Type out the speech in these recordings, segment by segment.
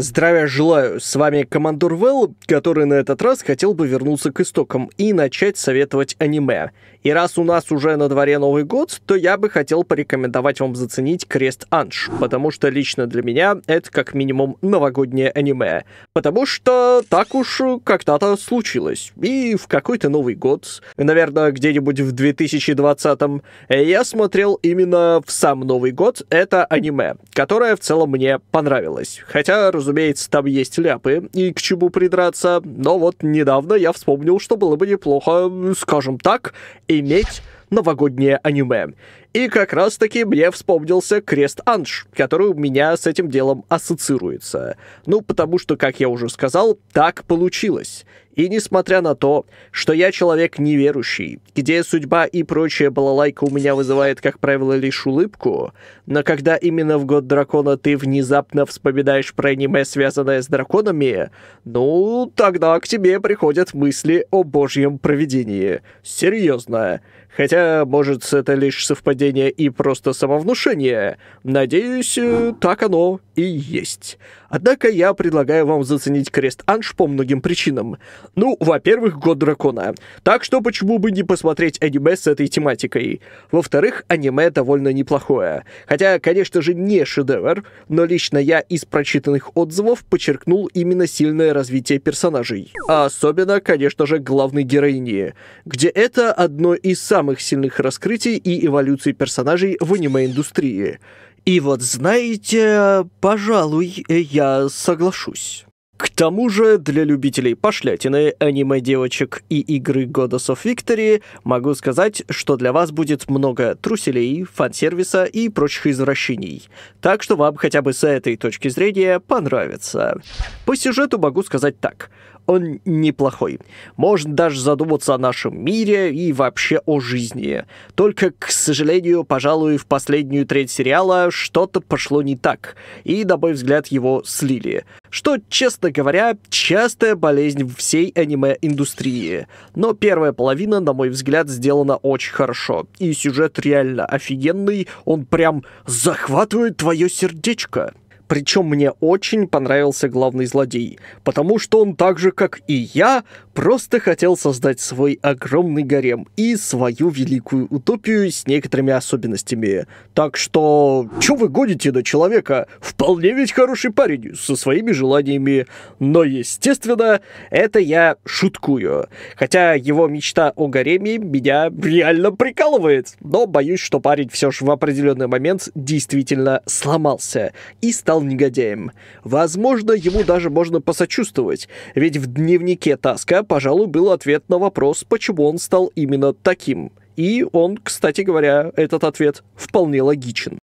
Здравия желаю, с вами Командор Вэл, который на этот раз хотел бы вернуться к истокам и начать советовать аниме. И раз у нас уже на дворе Новый год, то я бы хотел порекомендовать вам заценить Cross Ange, потому что лично для меня это как минимум новогоднее аниме. Потому что так уж когда-то случилось. И в какой-то Новый год, наверное, где-нибудь в 2020-м, я смотрел именно в сам Новый год это аниме, которое в целом мне понравилось. Хотя, разумеется, там есть ляпы и к чему придраться, но вот недавно я вспомнил, что было бы неплохо, скажем так, иметь новогоднее аниме. И как раз-таки мне вспомнился Cross Ange, который у меня с этим делом ассоциируется. Ну, потому что, как я уже сказал, так получилось. И несмотря на то, что я человек неверующий, где судьба и прочая балалайка у меня вызывает, как правило, лишь улыбку, но когда именно в Год Дракона ты внезапно вспоминаешь про аниме, связанное с драконами, ну, тогда к тебе приходят мысли о божьем провидении. Серьезно. Хотя, может, это лишь совпадение и просто самовнушение. Надеюсь, так оно и есть. Однако я предлагаю вам заценить Cross Ange по многим причинам. Ну, во-первых, Год Дракона. Так что почему бы не посмотреть аниме с этой тематикой? Во-вторых, аниме довольно неплохое. Хотя, конечно же, не шедевр, но лично я из прочитанных отзывов подчеркнул именно сильное развитие персонажей. А особенно, конечно же, главной героини, где это одно из самых сильных раскрытий и эволюций персонажей в аниме-индустрии. И вот знаете, пожалуй, я соглашусь. К тому же, для любителей пошлятины, аниме-девочек и игры Goddess of Victory могу сказать, что для вас будет много труселей, фансервиса и прочих извращений. Так что вам хотя бы с этой точки зрения понравится. По сюжету могу сказать так. Он неплохой. Можно даже задуматься о нашем мире и вообще о жизни. Только, к сожалению, пожалуй, в последнюю треть сериала что-то пошло не так. И, на мой взгляд, его слили. Что, честно говоря, частая болезнь всей аниме-индустрии. Но первая половина, на мой взгляд, сделана очень хорошо. И сюжет реально офигенный. Он прям захватывает твое сердечко. Причем мне очень понравился главный злодей, потому что он так же, как и я, просто хотел создать свой огромный гарем и свою великую утопию с некоторыми особенностями. Так что, чё вы гоните на человека? Вполне ведь хороший парень, со своими желаниями. Но, естественно, это я шуткую. Хотя его мечта о гареме меня реально прикалывает. Но боюсь, что парень все же в определенный момент действительно сломался и стал негодяем. Возможно, ему даже можно посочувствовать, ведь в дневнике Таска, пожалуй, был ответ на вопрос, почему он стал именно таким. И он, кстати говоря, этот ответ вполне логичен.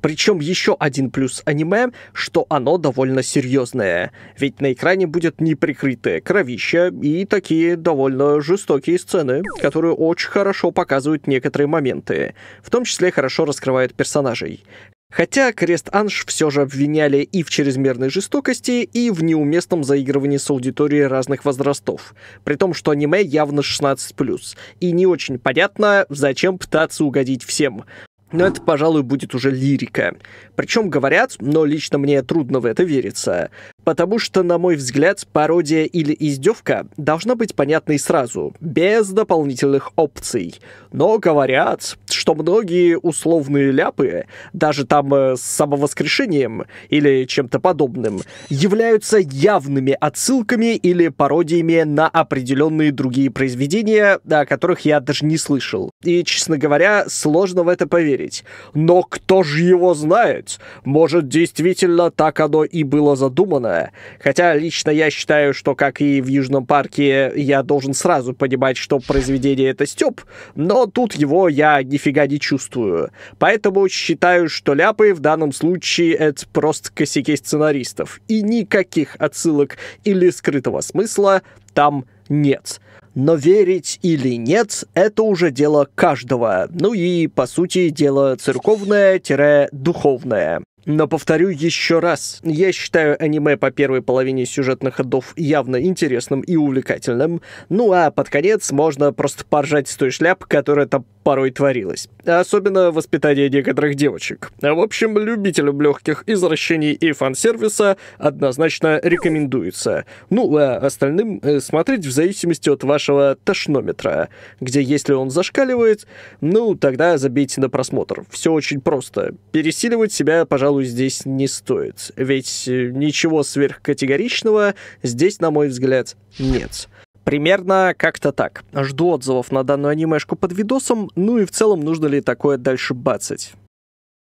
Причем еще один плюс аниме, что оно довольно серьезное. Ведь на экране будет неприкрытое кровища и такие довольно жестокие сцены, которые очень хорошо показывают некоторые моменты. В том числе хорошо раскрывают персонажей. Хотя Cross Ange все же обвиняли и в чрезмерной жестокости, и в неуместном заигрывании с аудиторией разных возрастов. При том, что аниме явно 16+, и не очень понятно, зачем пытаться угодить всем. Но это, пожалуй, будет уже лирика. Причем говорят, но лично мне трудно в это вериться. Потому что, на мой взгляд, пародия или издевка должна быть понятной сразу, без дополнительных опций. Но говорят, что многие условные ляпы, даже там с самовоскрешением или чем-то подобным, являются явными отсылками или пародиями на определенные другие произведения, о которых я даже не слышал. И, честно говоря, сложно в это поверить. Но кто же его знает? Может, действительно так оно и было задумано? Хотя лично я считаю, что, как и в Южном парке, я должен сразу понимать, что произведение это стёб, но тут его я нифига не чувствую. Поэтому считаю, что ляпы в данном случае это просто косяки сценаристов. И никаких отсылок или скрытого смысла там нет. Но верить или нет, это уже дело каждого. Ну и, по сути, дело церковное-духовное. Но повторю еще раз, я считаю аниме по первой половине сюжетных ходов явно интересным и увлекательным, ну а под конец можно просто поржать с той шляпы, которая там порой творилась. Особенно воспитание некоторых девочек. В общем, любителям легких извращений и фан-сервиса однозначно рекомендуется. Ну а остальным смотреть в зависимости от вашего тошнометра, где если он зашкаливает, ну тогда забейте на просмотр. Все очень просто. Пересиливать себя, пожалуйста, здесь не стоит, ведь ничего сверхкатегоричного здесь, на мой взгляд, нет. Примерно как-то так. Жду отзывов на данную анимешку под видосом, ну и в целом нужно ли такое дальше бацать.